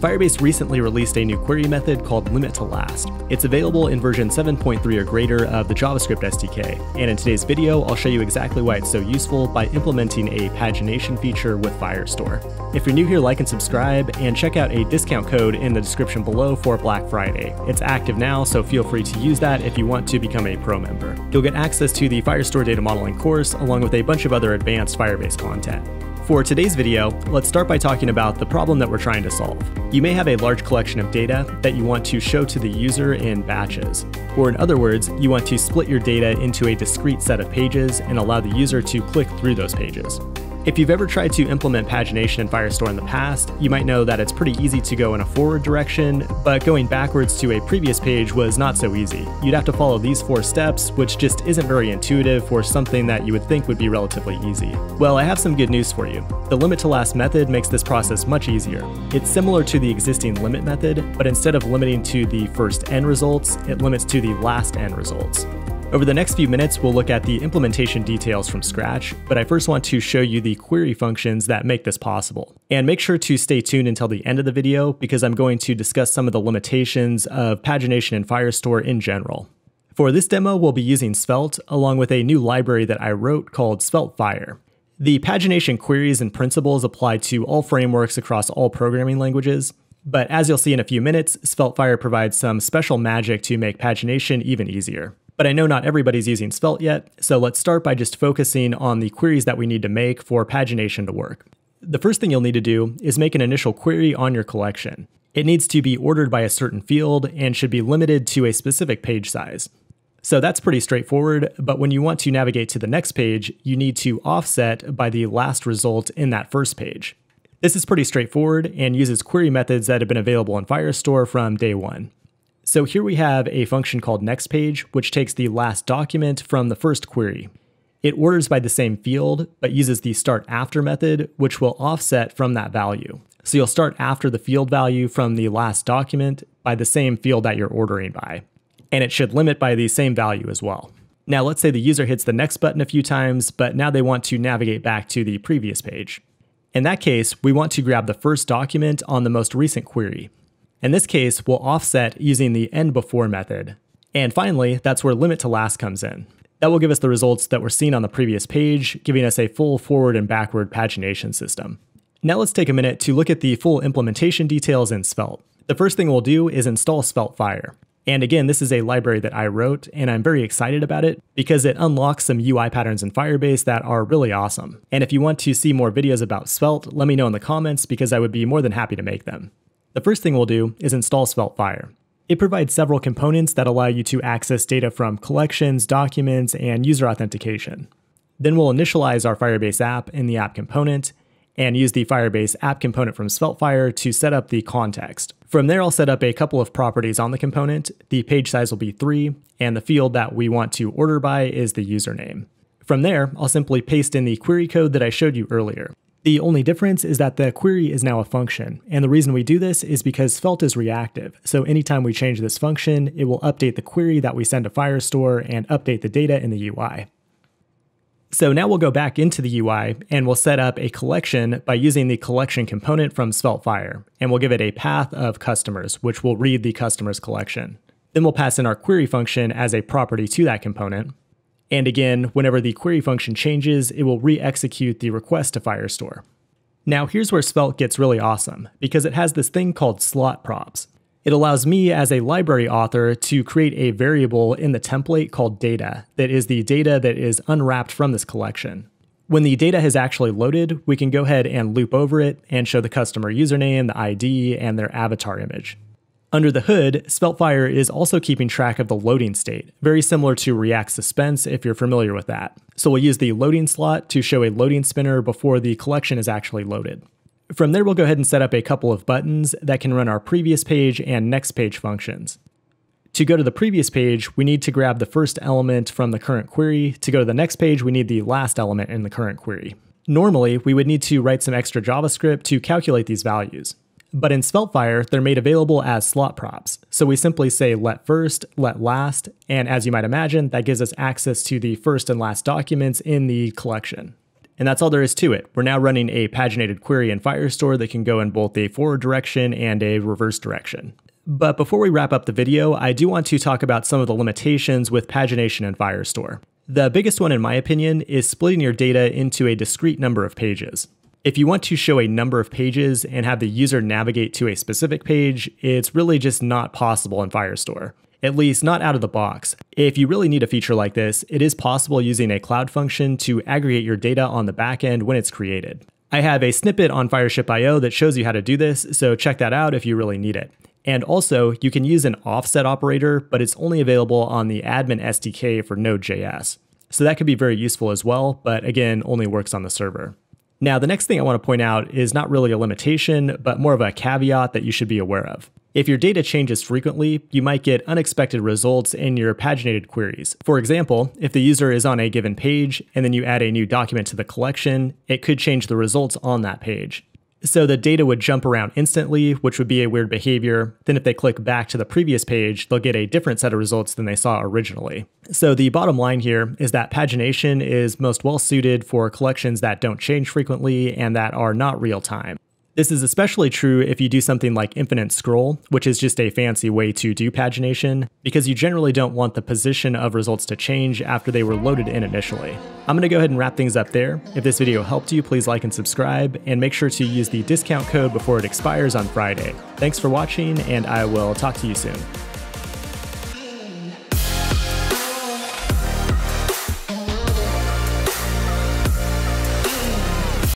Firebase recently released a new query method called LimitToLast. It's available in version 7.3 or greater of the JavaScript SDK, and in today's video, I'll show you exactly why it's so useful by implementing a pagination feature with Firestore. If you're new here, like and subscribe, and check out a discount code in the description below for Black Friday. It's active now, so feel free to use that if you want to become a pro member. You'll get access to the Firestore data modeling course, along with a bunch of other advanced Firebase content. For today's video, let's start by talking about the problem that we're trying to solve. You may have a large collection of data that you want to show to the user in batches. Or in other words, you want to split your data into a discrete set of pages and allow the user to click through those pages. If you've ever tried to implement pagination in Firestore in the past, you might know that it's pretty easy to go in a forward direction, but going backwards to a previous page was not so easy. You'd have to follow these 4 steps, which just isn't very intuitive for something that you would think would be relatively easy. Well, I have some good news for you. The LimitToLast method makes this process much easier. It's similar to the existing limit method, but instead of limiting to the first end results, it limits to the last end results. Over the next few minutes, we'll look at the implementation details from scratch, but I first want to show you the query functions that make this possible. And make sure to stay tuned until the end of the video because I'm going to discuss some of the limitations of pagination in Firestore in general. For this demo, we'll be using Svelte along with a new library that I wrote called SvelteFire. The pagination queries and principles apply to all frameworks across all programming languages, but as you'll see in a few minutes, SvelteFire provides some special magic to make pagination even easier. But I know not everybody's using Svelte yet, so let's start by just focusing on the queries that we need to make for pagination to work. The first thing you'll need to do is make an initial query on your collection. It needs to be ordered by a certain field and should be limited to a specific page size. So that's pretty straightforward, but when you want to navigate to the next page, you need to offset by the last result in that first page. This is pretty straightforward and uses query methods that have been available in Firestore from day one. So here we have a function called nextPage, which takes the last document from the first query. It orders by the same field, but uses the startAfter method, which will offset from that value. So you'll start after the field value from the last document by the same field that you're ordering by. And it should limit by the same value as well. Now let's say the user hits the next button a few times, but now they want to navigate back to the previous page. In that case, we want to grab the first document on the most recent query. In this case, we'll offset using the endBefore method. And finally, that's where LimitToLast comes in. That will give us the results that were seen on the previous page, giving us a full forward and backward pagination system. Now let's take a minute to look at the full implementation details in Svelte. The first thing we'll do is install SvelteFire. And again, this is a library that I wrote, and I'm very excited about it because it unlocks some UI patterns in Firebase that are really awesome. And if you want to see more videos about Svelte, let me know in the comments because I would be more than happy to make them. The first thing we'll do is install SvelteFire. It provides several components that allow you to access data from collections, documents, and user authentication. Then we'll initialize our Firebase app in the app component and use the Firebase app component from SvelteFire to set up the context. From there, I'll set up a couple of properties on the component. The page size will be 3, and the field that we want to order by is the username. From there, I'll simply paste in the query code that I showed you earlier. The only difference is that the query is now a function, and the reason we do this is because Svelte is reactive, so anytime we change this function, it will update the query that we send to Firestore and update the data in the UI. So now we'll go back into the UI, and we'll set up a collection by using the collection component from SvelteFire, and we'll give it a path of customers, which will read the customer's collection. Then we'll pass in our query function as a property to that component. And again, whenever the query function changes, it will re-execute the request to Firestore. Now here's where Svelte gets really awesome, because it has this thing called slot props. It allows me as a library author to create a variable in the template called data, that is the data that is unwrapped from this collection. When the data has actually loaded, we can go ahead and loop over it and show the customer username, the ID, and their avatar image. Under the hood, SvelteFire is also keeping track of the loading state, very similar to React Suspense if you're familiar with that. So we'll use the loading slot to show a loading spinner before the collection is actually loaded. From there, we'll go ahead and set up a couple of buttons that can run our previous page and next page functions. To go to the previous page, we need to grab the first element from the current query. To go to the next page, we need the last element in the current query. Normally, we would need to write some extra JavaScript to calculate these values. But in SvelteFire, they're made available as slot props. So we simply say let first, let last, and as you might imagine, that gives us access to the first and last documents in the collection. And that's all there is to it. We're now running a paginated query in Firestore that can go in both a forward direction and a reverse direction. But before we wrap up the video, I do want to talk about some of the limitations with pagination in Firestore. The biggest one, in my opinion, is splitting your data into a discrete number of pages. If you want to show a number of pages and have the user navigate to a specific page, it's really just not possible in Firestore, at least not out of the box. If you really need a feature like this, it is possible using a cloud function to aggregate your data on the back end when it's created. I have a snippet on Fireship.io that shows you how to do this, so check that out if you really need it. And also, you can use an offset operator, but it's only available on the admin SDK for Node.js. So that could be very useful as well, but again, only works on the server. Now, the next thing I want to point out is not really a limitation, but more of a caveat that you should be aware of. If your data changes frequently, you might get unexpected results in your paginated queries. For example, if the user is on a given page and then you add a new document to the collection, it could change the results on that page. So the data would jump around instantly, which would be a weird behavior. Then if they click back to the previous page, they'll get a different set of results than they saw originally. So the bottom line here is that pagination is most well suited for collections that don't change frequently and that are not real time. This is especially true if you do something like infinite scroll, which is just a fancy way to do pagination, because you generally don't want the position of results to change after they were loaded in initially. I'm going to go ahead and wrap things up there. If this video helped you, please like and subscribe, and make sure to use the discount code before it expires on Friday. Thanks for watching, and I will talk to you soon.